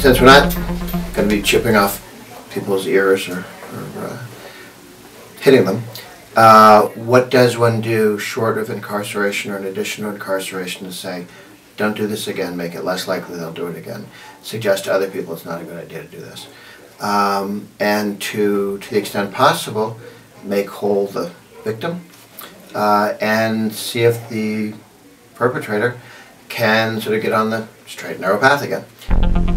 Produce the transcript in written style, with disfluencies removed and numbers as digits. Since we're not going to be chipping off people's ears or hitting them, what does one do short of incarceration or in addition to incarceration to say, don't do this again, make it less likely they'll do it again, suggest to other people it's not a good idea to do this. And to the extent possible, make whole the victim and see if the perpetrator can sort of get on the straight and narrow path again.